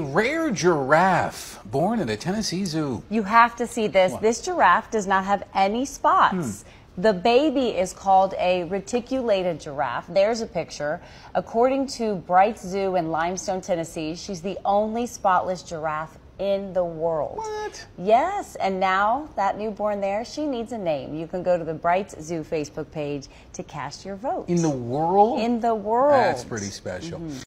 Rare giraffe born in the Tennessee Zoo. You have to see this. What? This giraffe does not have any spots. The baby is called a reticulated giraffe. There's a picture. According to Bright's Zoo in Limestone, Tennessee, she's the only spotless giraffe in the world. What? Yes, and now that newborn there, she needs a name. You can go to the Bright's Zoo Facebook page to cast your vote. In the world? In the world. That's pretty special.